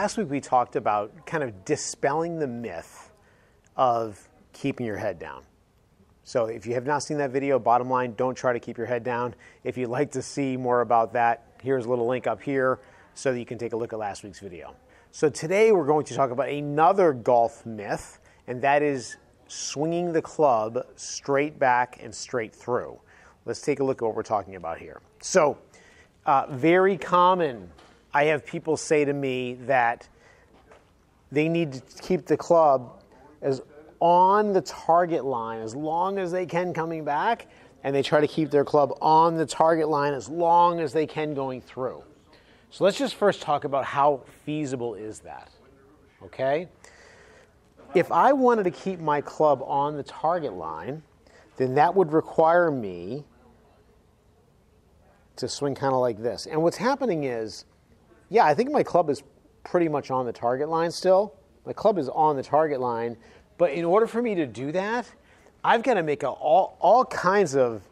Last week we talked about kind of dispelling the myth of keeping your head down. So if you have not seen that video, bottom line, don't try to keep your head down. If you'd like to see more about that, here's a little link up here so that you can take a look at last week's video. So today we're going to talk about another golf myth, and that is swinging the club straight back and straight through. Let's take a look at what we're talking about here. So very common, I have people say to me that they need to keep the club as on the target line as long as they can coming back, and they try to keep their club on the target line as long as they can going through. So let's just first talk about how feasible is that, okay? If I wanted to keep my club on the target line, then that would require me to swing kind of like this. And what's happening is, yeah, I think my club is pretty much on the target line still. My club is on the target line. But in order for me to do that, I've got to make all kinds of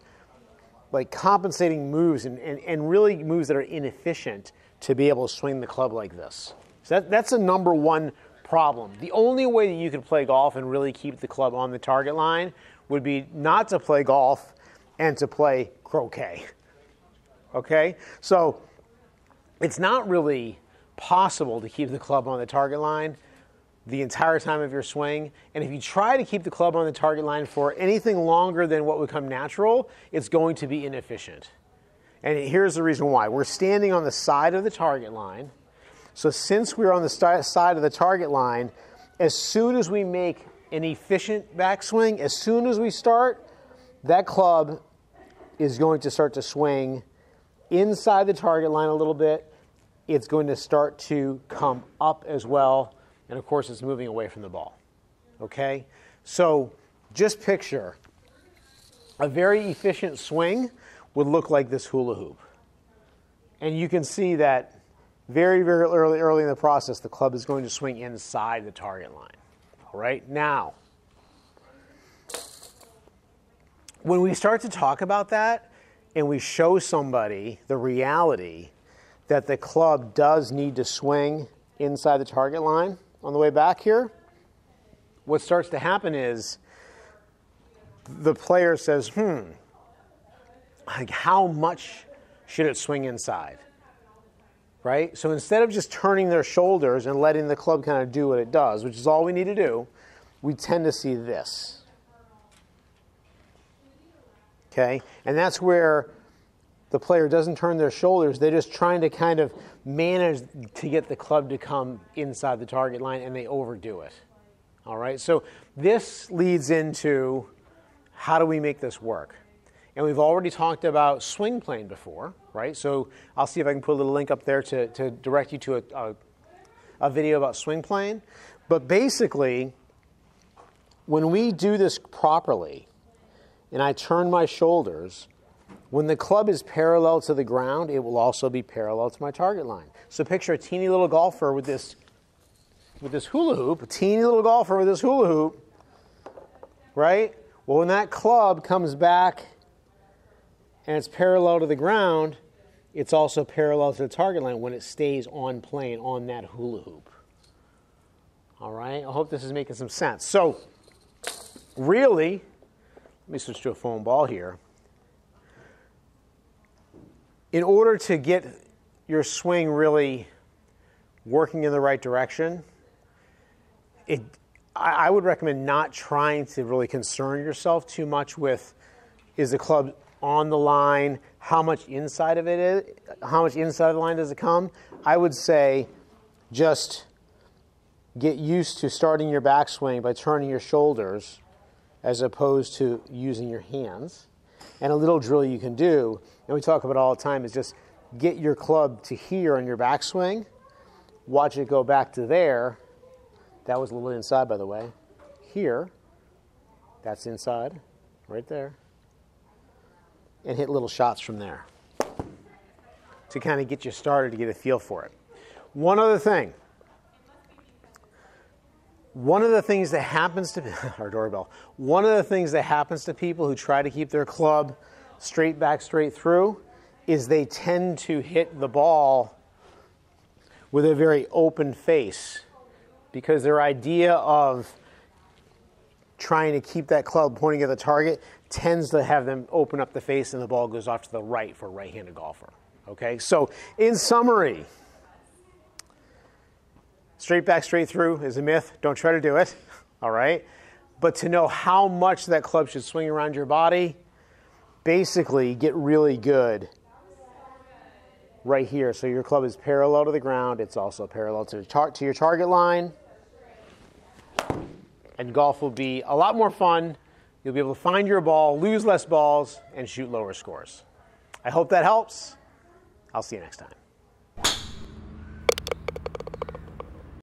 like compensating moves and really moves that are inefficient to be able to swing the club like this. So that's the number one problem. The only way that you could play golf and really keep the club on the target line would be not to play golf and to play croquet. Okay? So it's not really possible to keep the club on the target line the entire time of your swing, and if you try to keep the club on the target line for anything longer than what would come natural, it's going to be inefficient. And here's the reason why. We're standing on the side of the target line, so since we're on the side of the target line, as soon as we make an efficient backswing, as soon as we start, that club is going to start to swing inside the target line a little bit. It's going to start to come up as well. And of course, it's moving away from the ball, okay? So just picture a very efficient swing would look like this hula hoop. And you can see that very, very early in the process, the club is going to swing inside the target line, all right? Now, when we start to talk about that and we show somebody the reality that the club does need to swing inside the target line, on the way back here, what starts to happen is the player says, like how much should it swing inside, right? So instead of just turning their shoulders and letting the club kind of do what it does, which is all we need to do, we tend to see this, okay? And that's where the player doesn't turn their shoulders. They're just trying to kind of manage to get the club to come inside the target line, and they overdo it. All right, so this leads into how do we make this work? And we've already talked about swing plane before, right? So I'll see if I can put a little link up there to direct you to a video about swing plane. But basically, when we do this properly, and I turn my shoulders, when the club is parallel to the ground, it will also be parallel to my target line. So picture a teeny little golfer with this hula hoop, a teeny little golfer with this hula hoop, right? Well, when that club comes back and it's parallel to the ground, it's also parallel to the target line when it stays on plane on that hula hoop. All right, I hope this is making some sense. So really, let me switch to a foam ball here. In order to get your swing really working in the right direction, I would recommend not trying to really concern yourself too much with is the club on the line, how much inside of it is, how much inside of the line does it come. I would say just get used to starting your backswing by turning your shoulders as opposed to using your hands. And a little drill you can do, and we talk about all the time, is just get your club to here on your backswing, watch it go back to there. That was a little inside, by the way. Here, that's inside, right there. And hit little shots from there to kind of get you started, to get a feel for it. One other thing. One of the things that happens to our doorbell, one of the things that happens to people who try to keep their club straight back, straight through, is they tend to hit the ball with a very open face, because their idea of trying to keep that club pointing at the target tends to have them open up the face and the ball goes off to the right for a right-handed golfer. Okay, so in summary, straight back, straight through is a myth. Don't try to do it, all right? But to know how much that club should swing around your body, basically get really good right here. So your club is parallel to the ground. It's also parallel to your target line. And golf will be a lot more fun. You'll be able to find your ball, lose less balls, and shoot lower scores. I hope that helps. I'll see you next time.